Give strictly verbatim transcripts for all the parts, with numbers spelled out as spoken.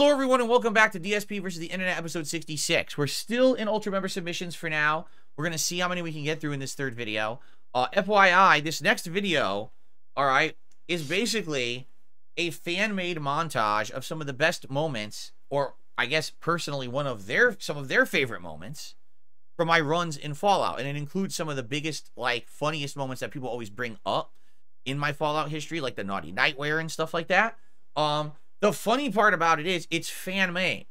Hello everyone and welcome back to D S P versus the Internet episode sixty-six. We're still in Ultra Member Submissions for now. We're going to see how many we can get through in this third video. Uh, F Y I, this next video, alright, is basically a fan-made montage of some of the best moments, or I guess personally one of their, some of their favorite moments from my runs in Fallout. And it includes some of the biggest, like, funniest moments that people always bring up in my Fallout history, like the naughty nightwear and stuff like that. Um... The funny part about it is, it's fan-made.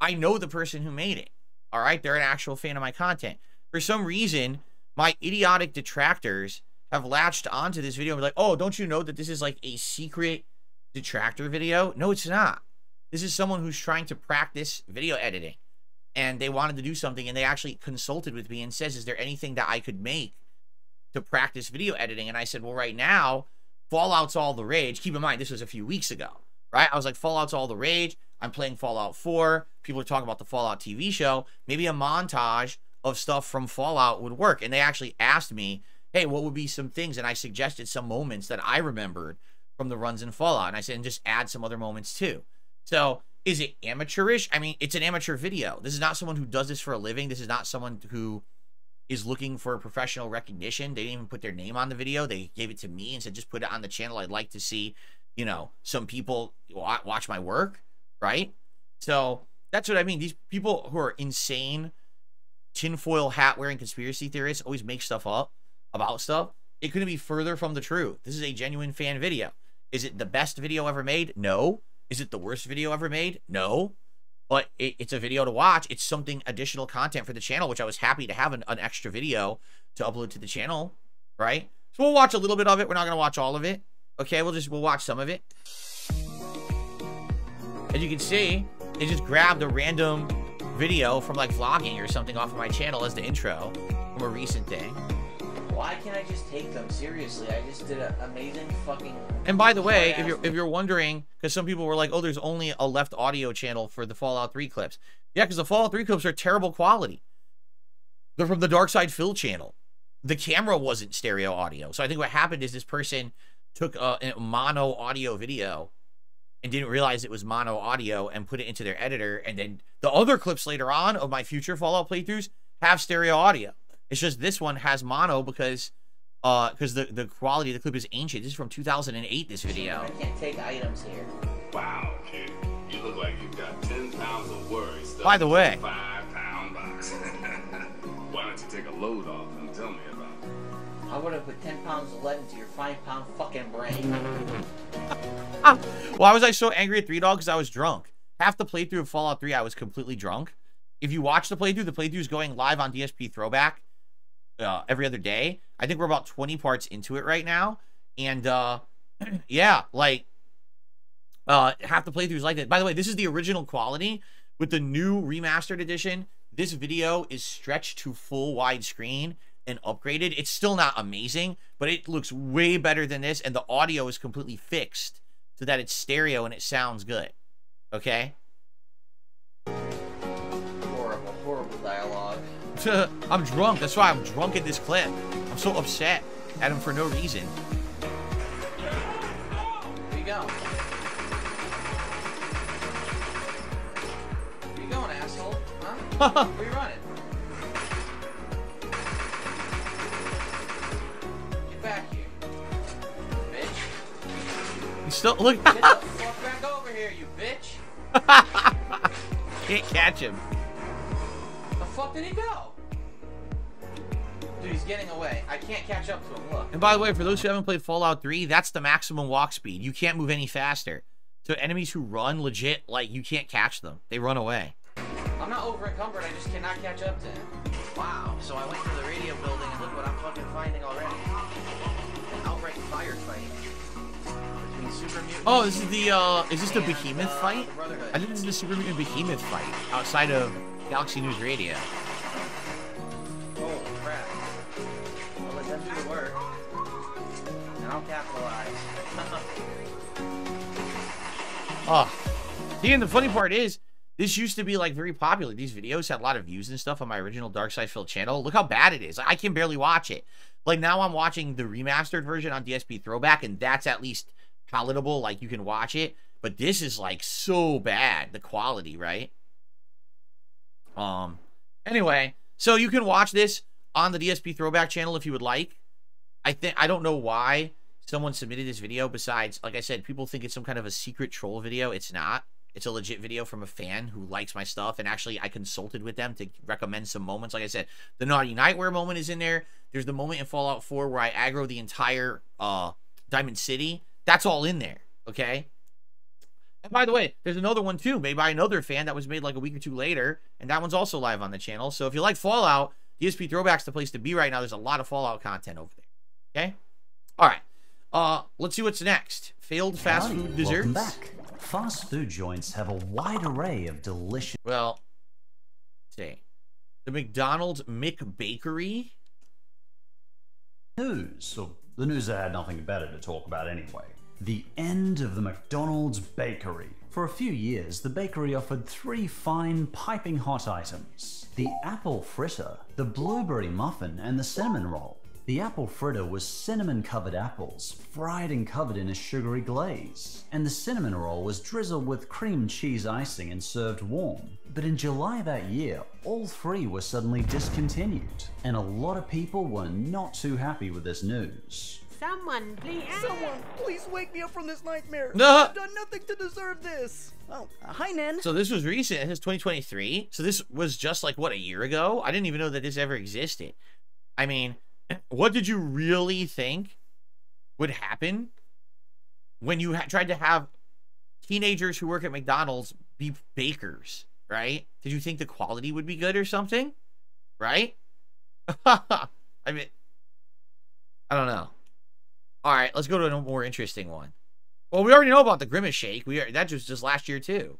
I know the person who made it, all right? They're an actual fan of my content. For some reason, my idiotic detractors have latched onto this video and be like, oh, don't you know that this is like a secret detractor video? No, it's not. This is someone who's trying to practice video editing, and they wanted to do something, and they actually consulted with me and says, is there anything that I could make to practice video editing? And I said, well, right now, Fallout's all the rage. Keep in mind, this was a few weeks ago. Right? I was like, Fallout's all the rage. I'm playing Fallout four. People are talking about the Fallout T V show. Maybe a montage of stuff from Fallout would work. And they actually asked me, hey, what would be some things? And I suggested some moments that I remembered from the runs in Fallout. And I said, and just add some other moments too. So is it amateurish? I mean, it's an amateur video. This is not someone who does this for a living. This is not someone who is looking for professional recognition. They didn't even put their name on the video. They gave it to me and said, just put it on the channel. I'd like to see, you know, some people watch my work, right? So that's what I mean. These people who are insane, tinfoil hat wearing conspiracy theorists always make stuff up about stuff. It couldn't be further from the truth. This is a genuine fan video. Is it the best video ever made? No. Is it the worst video ever made? No. But it, it's a video to watch. It's something additional content for the channel, which I was happy to have an, an extra video to upload to the channel, right? So we'll watch a little bit of it. We're not going to watch all of it. Okay, we'll just, we'll watch some of it. As you can see, they just grabbed a random video from like vlogging or something off of my channel as the intro from a recent thing. Why can't I just take them seriously? I just did an amazing fucking... And by the way, if you're, if you're wondering, because some people were like, oh, there's only a left audio channel for the Fallout three clips. Yeah, because the Fallout three clips are terrible quality. They're from the Dark Side Phil channel. The camera wasn't stereo audio. So I think what happened is this person took a, a mono audio video and didn't realize it was mono audio and put it into their editor. And then the other clips later on of my future Fallout playthroughs have stereo audio. It's just this one has mono because uh, because the, the quality of the clip is ancient. This is from two thousand eight, this video. I can't take items here. Wow, dude. You look like you've got ten pounds of worries. Stuff. By the way. Five-pound box. Why don't you take a load off and tell me about it? I would have put ten pounds of lead into your five pound fucking brain. Why was I so angry at three Dog? Because I was drunk. Half the playthrough of Fallout three, I was completely drunk. If you watch the playthrough, the playthrough is going live on D S P Throwback uh, every other day. I think we're about twenty parts into it right now. And, uh, yeah, like, uh, half the playthrough is like that. By the way, this is the original quality. With the new remastered edition, this video is stretched to full widescreen and upgraded. It's still not amazing, but it looks way better than this, and the audio is completely fixed so that it's stereo and it sounds good. Okay? Horrible, horrible dialogue. I'm drunk. That's why I'm drunk in this clip. I'm so upset at him for no reason. Where you going? Where you going, asshole? Huh? Where you running? Back here, bitch. You still look. Get the fuck back over here, you bitch. Can't catch him. The fuck did he go? Dude, he's getting away. I can't catch up to him. Look. And by the way, for those who haven't played Fallout three, that's the maximum walk speed. You can't move any faster. So enemies who run legit, like, you can't catch them. They run away. I'm not over encumbered. I just cannot catch up to him. Wow. So I went to the radio building and look what I'm fucking finding already. Outright firefight between super mutant. Oh, this is the uh is this the behemoth uh, fight? The I think this is the super mutant behemoth fight outside of Galaxy News Radio. Oh crap. I'll let them do the work. And I'll capitalize. Oh. See, and the funny part is, this used to be like very popular. These videos had a lot of views and stuff on my original Dark Side Phil channel. Look how bad it is. I can barely watch it. Like, now I'm watching the remastered version on D S P Throwback, and that's at least palatable. Like, you can watch it. But this is like so bad, the quality, right? Um, anyway, so you can watch this on the D S P Throwback channel if you would like. I think, I don't know why someone submitted this video besides, like I said, people think it's some kind of a secret troll video. It's not. It's a legit video from a fan who likes my stuff, and actually I consulted with them to recommend some moments. Like I said, the Naughty Nightwear moment is in there. There's the moment in Fallout four where I aggro the entire uh, Diamond City. That's all in there, okay? And by the way, there's another one too, made by another fan that was made like a week or two later, and that one's also live on the channel. So if you like Fallout, D S P Throwback's the place to be right now. There's a lot of Fallout content over there, okay? All right, uh, let's see what's next. Failed fast Howdy. food desserts. Welcome back. Fast food joints have a wide array of delicious... Well, see. The McDonald's McBakery? News. Or the news that had nothing better to talk about anyway. The end of the McDonald's bakery. For a few years, the bakery offered three fine, piping hot items. The apple fritter, the blueberry muffin, and the cinnamon roll. The apple fritter was cinnamon-covered apples, fried and covered in a sugary glaze, and the cinnamon roll was drizzled with cream cheese icing and served warm. But in July that year, all three were suddenly discontinued, and a lot of people were not too happy with this news. Someone, please. Someone, please wake me up from this nightmare. No. I've done nothing to deserve this. Oh, uh, hi, Nen. So this was recent. It was twenty twenty-three. So this was just like, what, a year ago? I didn't even know that this ever existed. I mean... What did you really think would happen when you ha tried to have teenagers who work at McDonald's be bakers, right? Did you think the quality would be good or something, right? I mean, I don't know. All right, let's go to a more interesting one. Well, we already know about the Grimace Shake. We are, that was just last year too.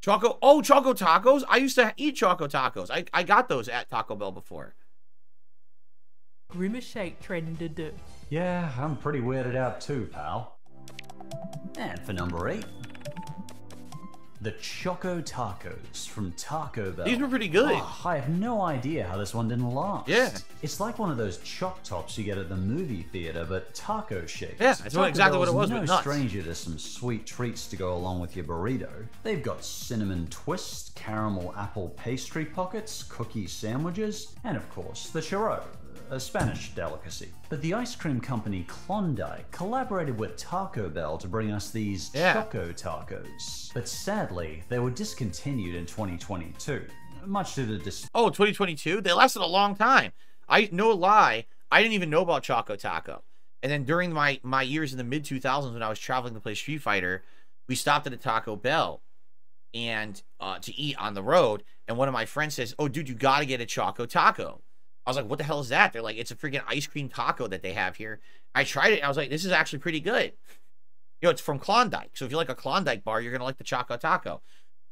Choco, oh, Choco Tacos. I used to eat Choco Tacos. I, I got those at Taco Bell before. Grimace Shake trended. Yeah, I'm pretty weirded out too, pal. And for number eight, the Choco Tacos from Taco Bell. These were pretty good. Oh, I have no idea how this one didn't last. Yeah. It's like one of those choc tops you get at the movie theater, but taco shaped. Yeah, that's Taco exactly Bell's what it was, no stranger to some sweet treats to go along with your burrito. They've got cinnamon twists, caramel apple pastry pockets, cookie sandwiches, and of course, the churro. A Spanish delicacy. But the ice cream company Klondike collaborated with Taco Bell to bring us these yeah. Choco Tacos. But sadly, they were discontinued in twenty twenty-two. Much to the dis- Oh, twenty twenty-two? They lasted a long time. I no lie, I didn't even know about Choco Taco. And then during my, my years in the mid two thousands when I was traveling to play Street Fighter, we stopped at a Taco Bell and uh, to eat on the road. And one of my friends says, oh, dude, you gotta get a Choco Taco. I was like, what the hell is that? They're like, it's a freaking ice cream taco that they have here. I tried it, and I was like, this is actually pretty good. You know, it's from Klondike. So if you like a Klondike bar, you're going to like the Choco Taco.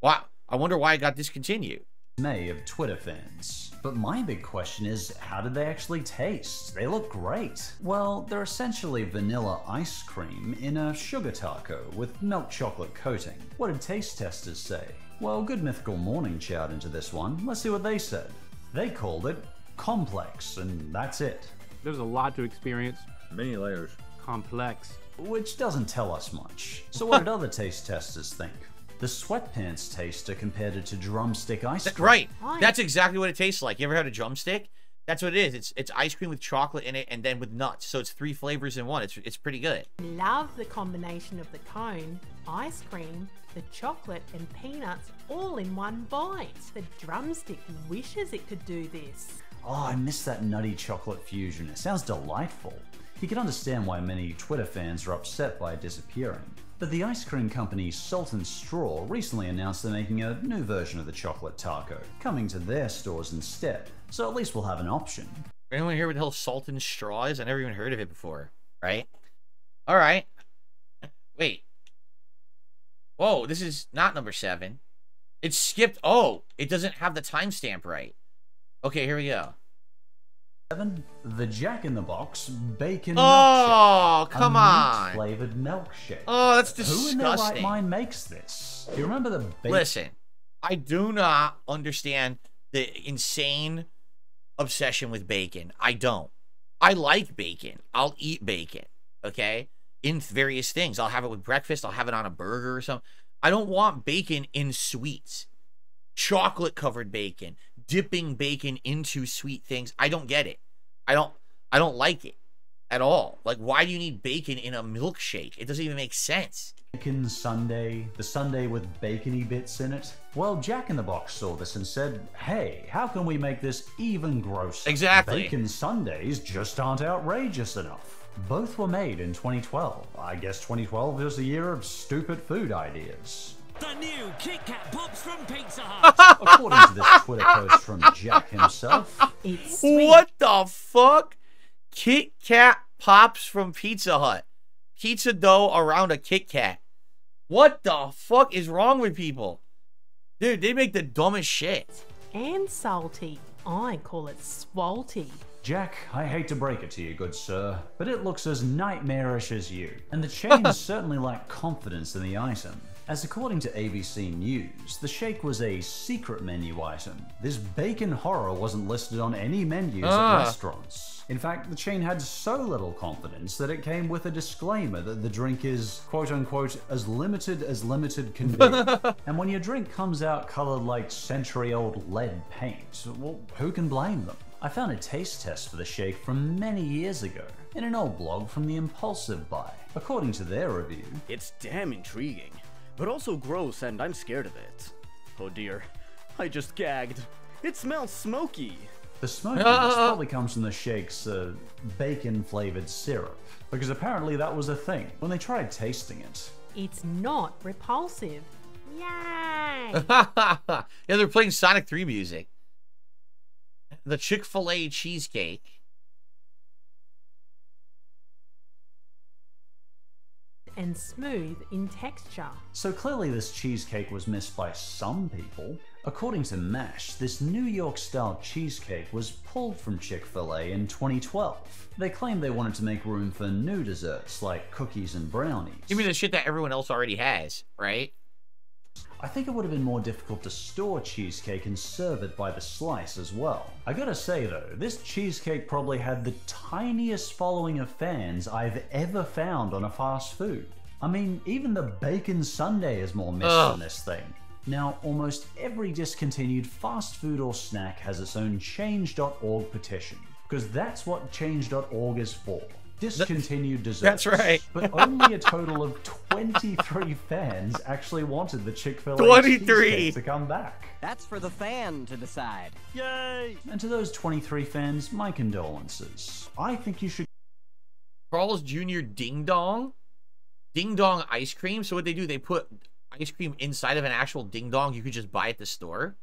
Wow. I wonder why it got discontinued. May of Twitter fans. But my big question is, how did they actually taste? They look great. Well, they're essentially vanilla ice cream in a sugar taco with milk chocolate coating. What did taste testers say? Well, Good Mythical Morning chowed into this one. Let's see what they said. They called it complex, and that's it. There's a lot to experience. Many layers. Complex. Which doesn't tell us much. So what did other taste testers think? The sweatpants taster compared it to drumstick ice cream. That's right. Hi. That's exactly what it tastes like. You ever had a drumstick? That's what it is. It's it's ice cream with chocolate in it and then with nuts. So it's three flavors in one. It's, it's pretty good. Love the combination of the cone, ice cream, the chocolate and peanuts all in one bite. The drumstick wishes it could do this. Oh, I miss that nutty chocolate fusion. It sounds delightful. You can understand why many Twitter fans are upset by it disappearing. But the ice cream company Salt and Straw recently announced they're making a new version of the chocolate taco, coming to their stores instead. So at least we'll have an option. Anyone hear what the hell Salt and Straw is? I never even heard of it before, right? All right. Wait. Whoa, this is not number seven. It skipped. Oh, it doesn't have the timestamp right. Okay, here we go. Seven, the Jack in the Box bacon. Oh, milkshake, come a on! Flavored milkshake. Oh, that's disgusting. Who in their right mind makes this? Do you remember the? Listen, I do not understand the insane obsession with bacon. I don't. I like bacon. I'll eat bacon. Okay, in various things. I'll have it with breakfast. I'll have it on a burger or something. I don't want bacon in sweets. Chocolate covered bacon, dipping bacon into sweet things. I don't get it. I don't I don't like it at all. Like, why do you need bacon in a milkshake? It doesn't even make sense. Bacon sundae, the sundae with bacony bits in it. Well, Jack in the Box saw this and said, hey, how can we make this even grosser? Exactly. Bacon sundaes just aren't outrageous enough. Both were made in twenty twelve. I guess twenty twelve is the year of stupid food ideas. The new Kit Kat Pops from Pizza Hut. According to this Twitter post from Jack himself. It's sweet. What the fuck? Kit Kat Pops from Pizza Hut. Pizza dough around a Kit Kat. What the fuck is wrong with people? Dude, they make the dumbest shit. And salty. I call it swalty. Jack, I hate to break it to you, good sir, but it looks as nightmarish as you. And the chain certainly lacked confidence in the item. As according to A B C News, the shake was a secret menu item. This bacon horror wasn't listed on any menus ah. at restaurants. In fact, the chain had so little confidence that it came with a disclaimer that the drink is, quote unquote, as limited as limited can be. And when your drink comes out colored like century-old lead paint, well, who can blame them? I found a taste test for the shake from many years ago in an old blog from the Impulsive Buy. According to their review, it's damn intriguing, but also gross, and I'm scared of it. Oh dear, I just gagged. It smells smoky. The smokiness probably comes from the shake's uh, bacon-flavored syrup, because apparently that was a thing when they tried tasting it. It's not repulsive. Yay! Yeah, they're playing Sonic three music. The Chick-fil-A cheesecake. And smooth in texture. So clearly this cheesecake was missed by some people. According to MASH, this New York-style cheesecake was pulled from Chick-fil-A in twenty twelve. They claimed they wanted to make room for new desserts like cookies and brownies. You mean the shit that everyone else already has, right? I think it would have been more difficult to store cheesecake and serve it by the slice as well. I gotta say though, this cheesecake probably had the tiniest following of fans I've ever found on a fast food. I mean, even the bacon sundae is more missed than this thing. Now, almost every discontinued fast food or snack has its own change dot org petition, because that's what change dot org is for. Discontinued desserts. That's right. But only a total of twenty-three fans actually wanted the Chick-fil-A cheesecake to come back. That's for the fan to decide. Yay! And to those twenty-three fans, my condolences. I think you should... Carl's Junior Ding Dong? Ding Dong ice cream? So what they do, they put ice cream inside of an actual Ding Dong you could just buy at the store?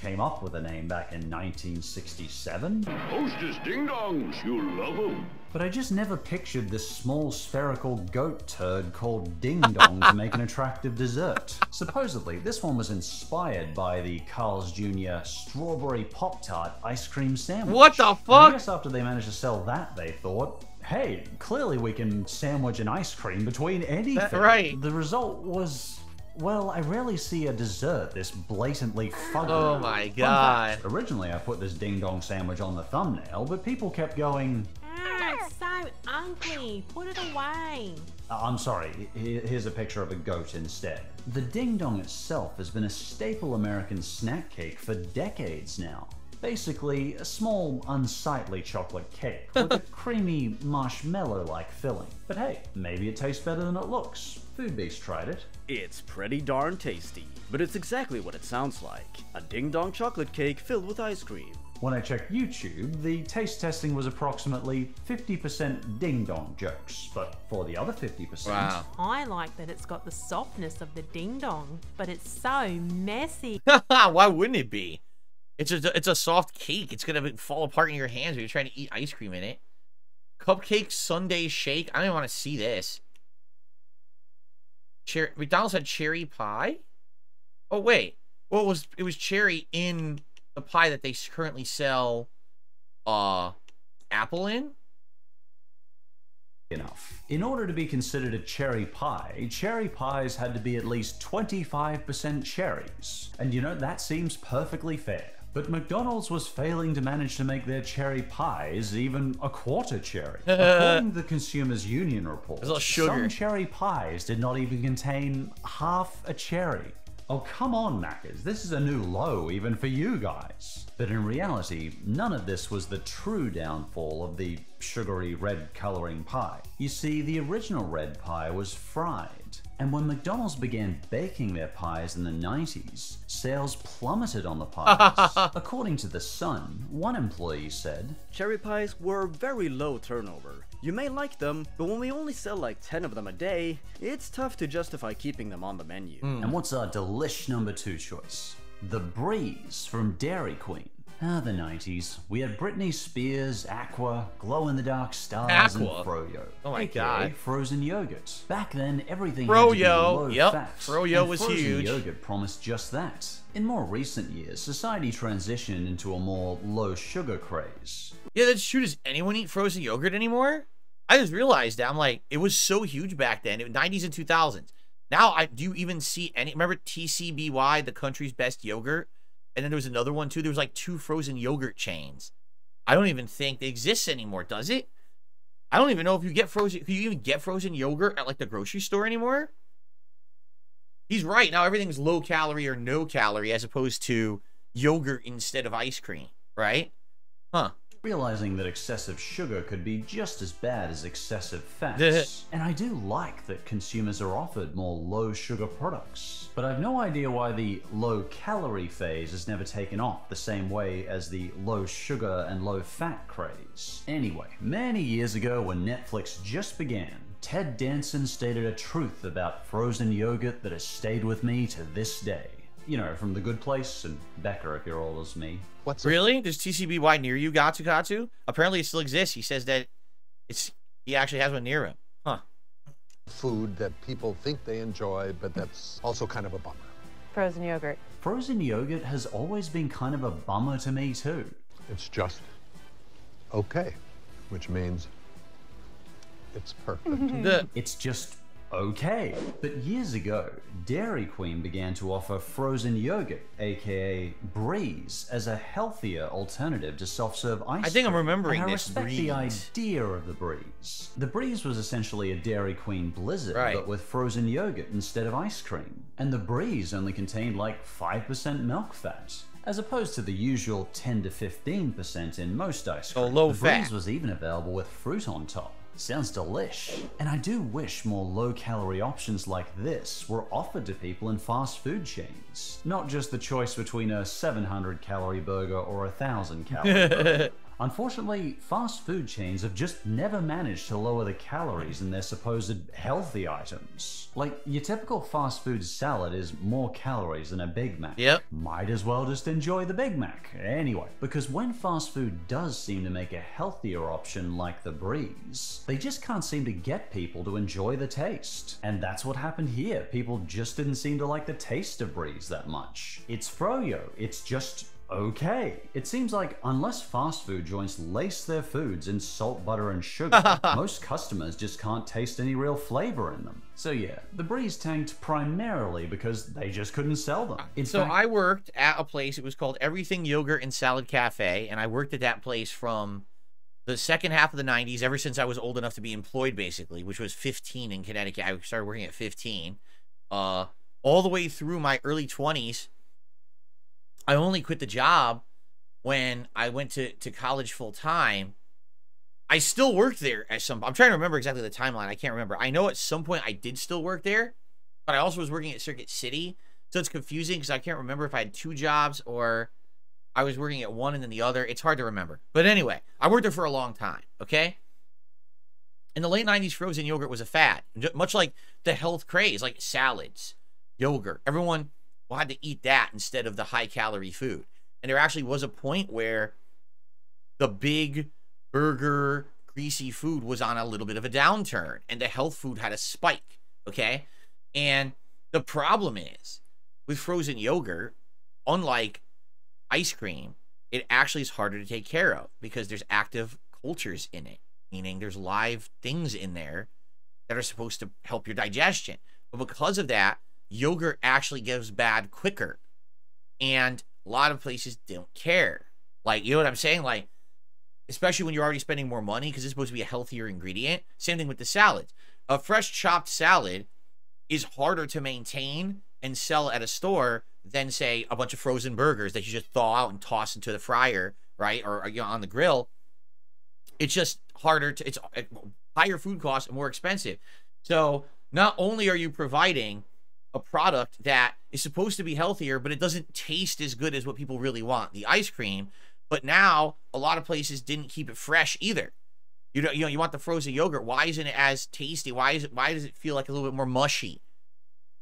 Came up with a name back in nineteen sixty-seven. Hostess Ding Dongs, you love them. But I just never pictured this small spherical goat turd called Ding Dong to make an attractive dessert. Supposedly, this one was inspired by the Carl's Junior Strawberry Pop-Tart Ice Cream Sandwich. What the fuck? And I guess after they managed to sell that, they thought, hey, clearly we can sandwich an ice cream between anything. That's right. The result was... well, I rarely see a dessert this blatantly fugly. Oh my god. Fact, originally I put this Ding Dong sandwich on the thumbnail, but people kept going, ah, it's so ugly, put it away. Uh, I'm sorry, here's a picture of a goat instead. The Ding Dong itself has been a staple American snack cake for decades now. Basically, a small, unsightly chocolate cake with a creamy, marshmallow-like filling. But hey, maybe it tastes better than it looks. Food Beast tried it. It's pretty darn tasty, but it's exactly what it sounds like. A ding-dong chocolate cake filled with ice cream. When I checked YouTube, the taste testing was approximately fifty percent ding-dong jokes, but for the other fifty percent... Wow. I like that it's got the softness of the ding-dong, but it's so messy. Why wouldn't it be? It's a, it's a soft cake. It's going to fall apart in your hands when you're trying to eat ice cream in it. Cupcake sundae shake. I don't even want to see this. Cher McDonald's had cherry pie? Oh, wait. Well, it was, it was cherry in the pie that they currently sell uh, apple in? Enough. In order to be considered a cherry pie, cherry pies had to be at least twenty-five percent cherries. And you know, that seems perfectly fair. But McDonald's was failing to manage to make their cherry pies even a quarter cherry. According to the Consumers Union report, some cherry pies did not even contain half a cherry. Oh, come on, Maccas, this is a new low even for you guys. But in reality, none of this was the true downfall of the sugary red coloring pie. You see, the original red pie was fried. And when McDonald's began baking their pies in the nineties, sales plummeted on the pies. According to The Sun, one employee said, "Cherry pies were very low turnover. You may like them, but when we only sell like ten of them a day, it's tough to justify keeping them on the menu." Mm. And what's our delish number two choice? The Breeze from Dairy Queen. Ah, the nineties. We had Britney Spears, Aqua, glow-in-the-dark stars, Aqua. and Fro-Yo. Oh my god. Frozen yogurt. Back then, everything Fro-Yo. Yep. Fat, Fro-Yo was frozen huge. Yogurt promised just that. In more recent years, society transitioned into a more low-sugar craze. Yeah, that's true. Does anyone eat frozen yogurt anymore? I just realized that. I'm like, it was so huge back then. It was nineties and two thousands. Now, I do you even see any... Remember T C B Y, the country's best yogurt? And then there was another one too. There was like two frozen yogurt chains. I don't even think they exist anymore, does it? I don't even know if you get frozen. Can you even get frozen yogurt at like the grocery store anymore? He's right. Now everything's low calorie or no calorie as opposed to yogurt instead of ice cream, right? Huh. Realizing that excessive sugar could be just as bad as excessive fats. And I do like that consumers are offered more low-sugar products, but I've no idea why the low-calorie phase has never taken off the same way as the low-sugar and low-fat craze. Anyway, many years ago when Netflix just began, Ted Danson stated a truth about frozen yogurt that has stayed with me to this day. You know, from The Good Place and Becker, if you're old as me. What's really? There's T C B Y near you, Gatsu Gatsu? Apparently it still exists. He says that it's he actually has one near him. Huh. Food that people think they enjoy, but that's also kind of a bummer. Frozen yogurt. Frozen yogurt has always been kind of a bummer to me, too. It's just okay, which means it's perfect. the it's just... Okay, but years ago, Dairy Queen began to offer frozen yogurt, aka Breeze, as a healthier alternative to self-serve ice cream. I think I'm remembering and I this. I respect the idea of the Breeze. The Breeze was essentially a Dairy Queen blizzard, right, but with frozen yogurt instead of ice cream. And the Breeze only contained like five percent milk fat, as opposed to the usual ten to fifteen percent in most ice cream. So low fat. The Breeze was even available with fruit on top. Sounds delish. And I do wish more low-calorie options like this were offered to people in fast food chains. Not just the choice between a seven hundred calorie burger or a one thousand calorie burger. Unfortunately, fast food chains have just never managed to lower the calories in their supposed healthy items. Like, your typical fast food salad is more calories than a Big Mac. Yep. Might as well just enjoy the Big Mac. Anyway, because when fast food does seem to make a healthier option like the Breeze, they just can't seem to get people to enjoy the taste. And that's what happened here. People just didn't seem to like the taste of Breeze that much. It's Fro-Yo. It's just... okay. It seems like unless fast food joints lace their foods in salt, butter, and sugar, most customers just can't taste any real flavor in them. So yeah, the Breeze tanked primarily because they just couldn't sell them. In so fact, I worked at a place, it was called Everything Yogurt and Salad Cafe, and I worked at that place from the second half of the nineties, ever since I was old enough to be employed, basically, which was fifteen in Connecticut. I started working at fifteen. Uh, all the way through my early twenties, I only quit the job when I went to, to college full-time. I still worked there at some... I'm trying to remember exactly the timeline. I can't remember. I know at some point I did still work there, but I also was working at Circuit City, so it's confusing because I can't remember if I had two jobs or I was working at one and then the other. It's hard to remember. But anyway, I worked there for a long time, okay? In the late nineties, frozen yogurt was a fad, much like the health craze, like salads, yogurt. Everyone... We'll had to eat that instead of the high-calorie food. And there actually was a point where the big burger, greasy food was on a little bit of a downturn, and the health food had a spike, okay? And the problem is, with frozen yogurt, unlike ice cream, it actually is harder to take care of because there's active cultures in it, meaning there's live things in there that are supposed to help your digestion. But because of that, yogurt actually gives bad quicker. And a lot of places don't care. Like, you know what I'm saying? Like, especially when you're already spending more money because it's supposed to be a healthier ingredient. Same thing with the salads. A fresh chopped salad is harder to maintain and sell at a store than, say, a bunch of frozen burgers that you just thaw out and toss into the fryer, right? Or, you know, on the grill. It's just harder to, it's higher food costs and more expensive. So not only are you providing a product that is supposed to be healthier, but it doesn't taste as good as what people really want, the ice cream. But now a lot of places didn't keep it fresh either. You know, you know, you want the frozen yogurt. Why isn't it as tasty? Why is it? Why does it feel like a little bit more mushy,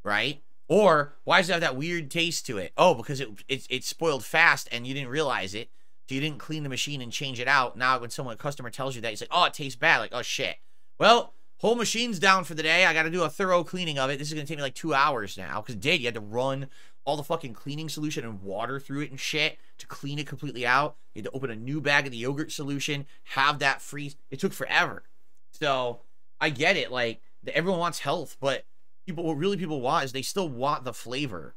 right? Or why does it have that weird taste to it? Oh, because it it's it spoiled fast and you didn't realize it, so you didn't clean the machine and change it out. Now when someone a customer tells you that, it's like, oh, it tastes bad. Like, oh shit. Well, whole machine's down for the day. I got to do a thorough cleaning of it. This is gonna take me like two hours now because it did. You had to run all the fucking cleaning solution and water through it and shit to clean it completely out. You had to open a new bag of the yogurt solution, have that freeze. It took forever. So I get it. Like, everyone wants health, but people, what really people want is they still want the flavor.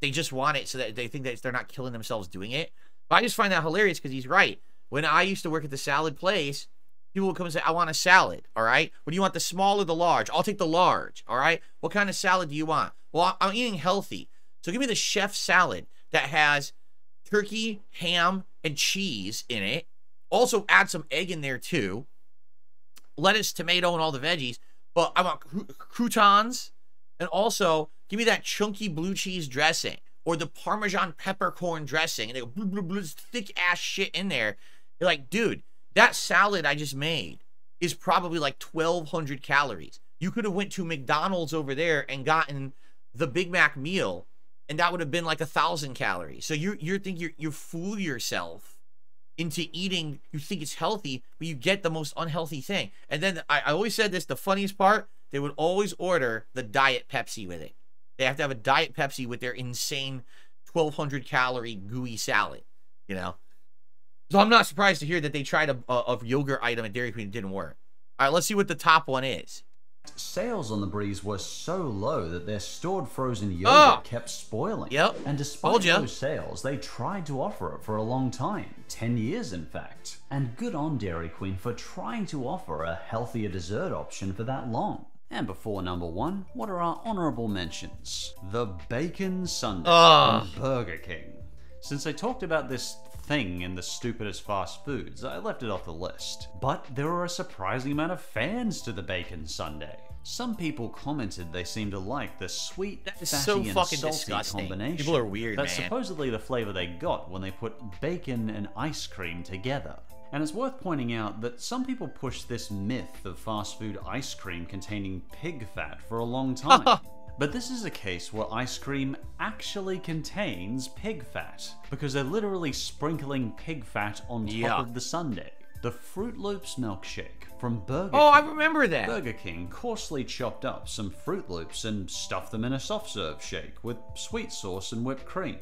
They just want it so that they think that they're not killing themselves doing it. But I just find that hilarious because he's right. When I used to work at the salad place, people would come and say, I want a salad, all right? What do you want, the small or the large? I'll take the large, all right? What kind of salad do you want? Well, I'm eating healthy. So give me the chef salad that has turkey, ham, and cheese in it. Also add some egg in there too. Lettuce, tomato, and all the veggies. But I want croutons. And also, give me that chunky blue cheese dressing or the Parmesan peppercorn dressing. And they go, blah, blah, blah, this thick-ass shit in there. You're like, dude, that salad I just made is probably like twelve hundred calories. You could have went to McDonald's over there and gotten the Big Mac meal, and that would have been like a thousand calories. So you you're thinking you you fool yourself into eating. You think it's healthy, but you get the most unhealthy thing. And then I, I always said this. The funniest part, they would always order the Diet Pepsi with it. They have to have a Diet Pepsi with their insane twelve hundred calorie gooey salad. You know. So I'm not surprised to hear that they tried a, a, a yogurt item at Dairy Queen and it didn't work. All right, let's see what the top one is. Sales on the breeze were so low that their stored frozen yogurt oh. kept spoiling. Yep. And despite those sales, they tried to offer it for a long time, ten years in fact. And good on Dairy Queen for trying to offer a healthier dessert option for that long. And before number one, what are our honorable mentions? The Bacon Sundae oh. from Burger King. Since I talked about this thing in the stupidest fast foods, I left it off the list. But there were a surprising amount of fans to the Bacon Sundae. Some people commented they seemed to like the sweet, fatty, so and salty disgusting. combination. People are weird, that's man. supposedly the flavor they got when they put bacon and ice cream together. And it's worth pointing out that some people pushed this myth of fast food ice cream containing pig fat for a long time. But this is a case where ice cream actually contains pig fat, because they're literally sprinkling pig fat on top yeah. of the sundae. The Fruit Loops milkshake from Burger King. Oh, I remember that. Burger King coarsely chopped up some Fruit Loops and stuffed them in a soft serve shake with sweet sauce and whipped cream.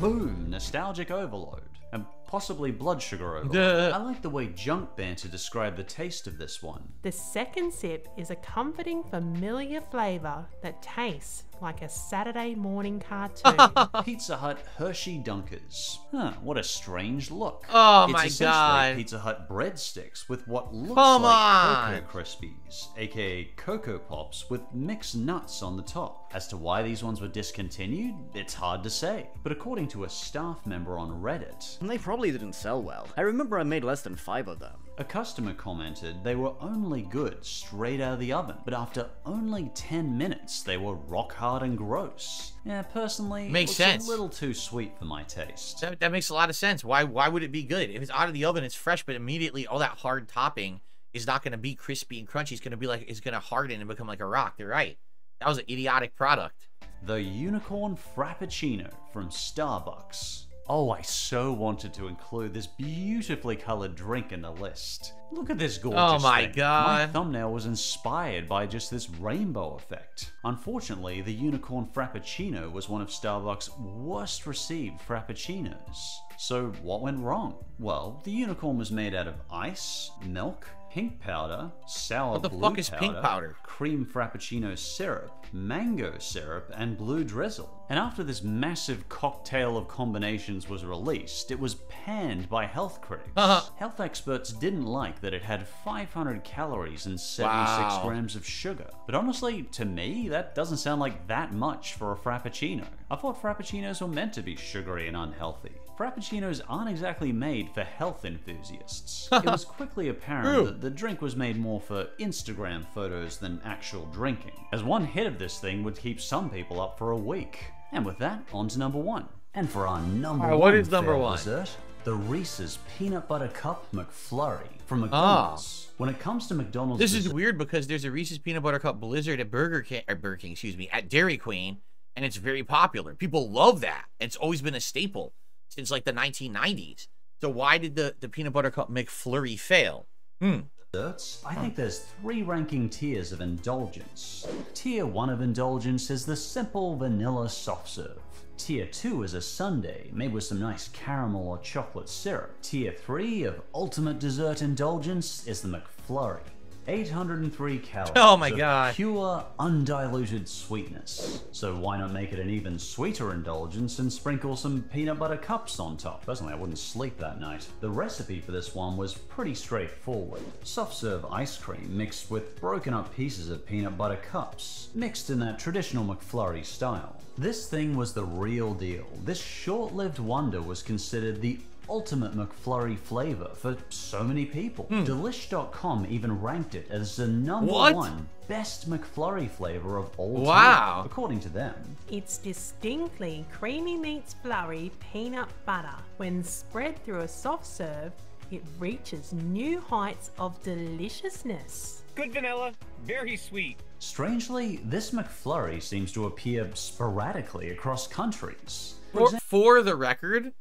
Boom, nostalgic overload. And possibly blood sugar overload. Duh. I like the way Junk Banter described the taste of this one. The second sip is a comforting, familiar flavour that tastes like a Saturday morning cartoon. Pizza Hut Hershey Dunkers. Huh, what a strange look. Oh it's my essentially god. Pizza Hut breadsticks with what looks Come like on. Cocoa Krispies, aka Cocoa Pops, with mixed nuts on the top. As to why these ones were discontinued, it's hard to say. But according to a staff member on Reddit, and they probably didn't sell well. I remember I made less than five of them. A customer commented they were only good straight out of the oven, but after only ten minutes, they were rock hard and gross. Yeah, personally, makes it sense. A little too sweet for my taste. That, that makes a lot of sense. Why, why would it be good? If it's out of the oven, it's fresh, but immediately all that hard topping is not going to be crispy and crunchy. It's going to be like, it's going to harden and become like a rock. They're right. That was an idiotic product. The Unicorn Frappuccino from Starbucks. Oh, I so wanted to include this beautifully colored drink in the list. Look at this gorgeous thing. Oh my god. My thumbnail was inspired by just this rainbow effect. Unfortunately, the Unicorn Frappuccino was one of Starbucks' worst received frappuccinos. So what went wrong? Well, the unicorn was made out of ice, milk, pink powder, sour blue powder, what the fuck is pink powder? Cream frappuccino syrup, mango syrup, and blue drizzle. And after this massive cocktail of combinations was released, it was panned by health critics. Uh-huh. Health experts didn't like that it had five hundred calories and seventy-six wow. grams of sugar. But honestly, to me, that doesn't sound like that much for a frappuccino. I thought frappuccinos were meant to be sugary and unhealthy. Frappuccinos aren't exactly made for health enthusiasts. It was quickly apparent Ooh. that the drink was made more for Instagram photos than actual drinking, as one hit of this thing would keep some people up for a week. And with that, on to number one. And for our number right, one what is number one? dessert, the Reese's Peanut Butter Cup McFlurry from McDonald's. Oh. When it comes to McDonald's... This is weird because there's a Reese's Peanut Butter Cup Blizzard at Burger King, or Burger King, excuse me, at Dairy Queen, and it's very popular. People love that. It's always been a staple since like the nineteen nineties. So why did the, the Peanut Butter Cup McFlurry fail? Hmm. I think there's three ranking tiers of indulgence. Tier one of indulgence is the simple vanilla soft serve. Tier two is a sundae made with some nice caramel or chocolate syrup. Tier three of ultimate dessert indulgence is the McFlurry. eight hundred three calories oh my God. of pure, undiluted sweetness. So why not make it an even sweeter indulgence and sprinkle some peanut butter cups on top? Personally, I wouldn't sleep that night. The recipe for this one was pretty straightforward. Soft serve ice cream mixed with broken up pieces of peanut butter cups, mixed in that traditional McFlurry style. This thing was the real deal. This short-lived wonder was considered the ultimate McFlurry flavor for so many people. Mm. Delish dot com even ranked it as the number what? one best McFlurry flavor of all time. Wow. According to them, it's distinctly creamy meets flurry peanut butter. When spread through a soft serve, it reaches new heights of deliciousness. Good vanilla, very sweet. Strangely, this McFlurry seems to appear sporadically across countries. For, for, for the record,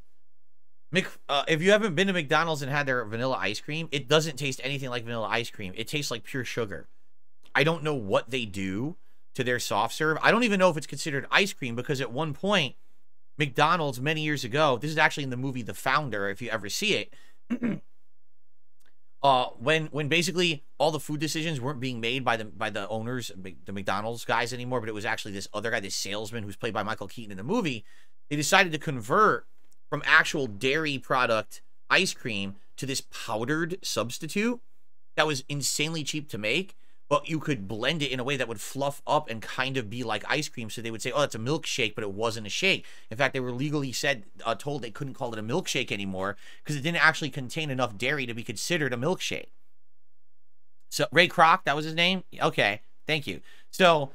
Mc, uh, if you haven't been to McDonald's and had their vanilla ice cream, it doesn't taste anything like vanilla ice cream. It tastes like pure sugar. I don't know what they do to their soft serve. I don't even know if it's considered ice cream, because at one point, McDonald's many years ago, this is actually in the movie The Founder, if you ever see it, uh, when when basically all the food decisions weren't being made by the by the owners, the McDonald's guys anymore, but it was actually this other guy, this salesman who's played by Michael Keaton in the movie. They decided to convert from actual dairy product ice cream to this powdered substitute that was insanely cheap to make, but you could blend it in a way that would fluff up and kind of be like ice cream. So they would say, oh, that's a milkshake, but it wasn't a shake. In fact, they were legally said uh, told they couldn't call it a milkshake anymore because it didn't actually contain enough dairy to be considered a milkshake. So Ray Kroc, that was his name? Okay, thank you. So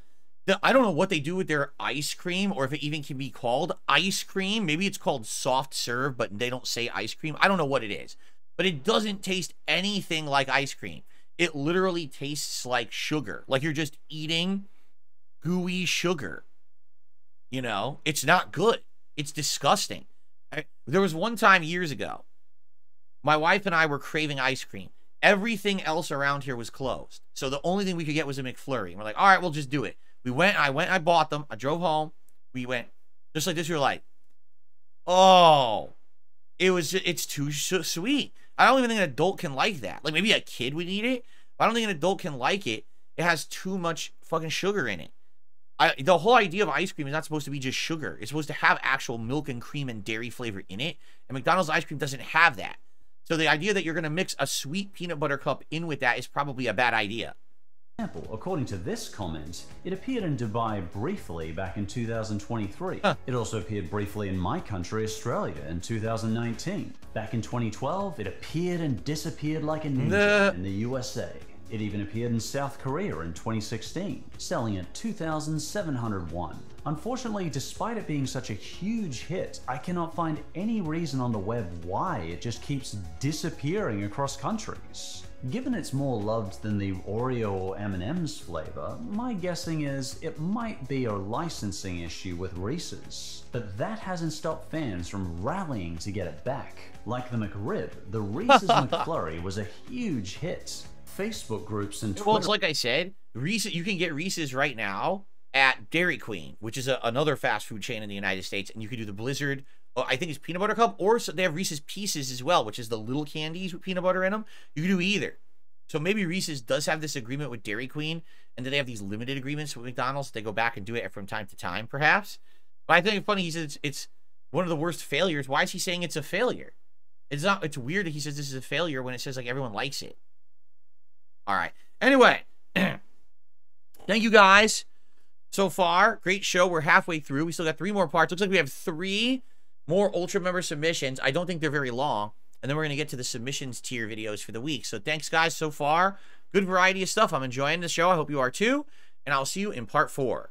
I don't know what they do with their ice cream, or if it even can be called ice cream. Maybe it's called soft serve, but they don't say ice cream. I don't know what it is, but it doesn't taste anything like ice cream. It literally tastes like sugar. Like you're just eating gooey sugar. You know, it's not good. It's disgusting. I, there was one time years ago, my wife and I were craving ice cream. Everything else around here was closed. So the only thing we could get was a McFlurry. And we're like, all right, we'll just do it. We went, I went, I bought them. I drove home. We went just like this. We were like, oh, it was, it's too sweet. I don't even think an adult can like that. Like maybe a kid would eat it, but I don't think an adult can like it. It has too much fucking sugar in it. I, the whole idea of ice cream is not supposed to be just sugar. It's supposed to have actual milk and cream and dairy flavor in it. And McDonald's ice cream doesn't have that. So the idea that you're going to mix a sweet peanut butter cup in with that is probably a bad idea. According to this comment, it appeared in Dubai briefly back in two thousand twenty-three. Huh. It also appeared briefly in my country, Australia, in two thousand nineteen. Back in twenty twelve, it appeared and disappeared like a ninja no. in the U S A. It even appeared in South Korea in twenty sixteen, selling at two thousand seven hundred one. Unfortunately, despite it being such a huge hit, I cannot find any reason on the web why it just keeps disappearing across countries. Given it's more loved than the Oreo or M and M's flavor, my guessing is it might be a licensing issue with Reese's. But that hasn't stopped fans from rallying to get it back. Like the McRib, the Reese's McFlurry was a huge hit. Facebook groups and Twitter... Well, it's like I said, Reese's, you can get Reese's right now at Dairy Queen, which is a, another fast food chain in the United States, and you can do the Blizzard... I think it's peanut butter cup, or so they have Reese's Pieces as well, which is the little candies with peanut butter in them. You can do either. So maybe Reese's does have this agreement with Dairy Queen, and then they have these limited agreements with McDonald's. They go back and do it from time to time, perhaps. But I think it's funny. He says it's, it's one of the worst failures. Why is he saying it's a failure? It's not. It's weird that he says this is a failure when it says like everyone likes it. All right. Anyway, thank you guys so far. Great show. We're halfway through. We still got three more parts. Looks like we have three more Ultra Member submissions. I don't think they're very long. And then we're going to get to the submissions tier videos for the week. So thanks, guys, so far. Good variety of stuff. I'm enjoying the show. I hope you are, too. And I'll see you in part four.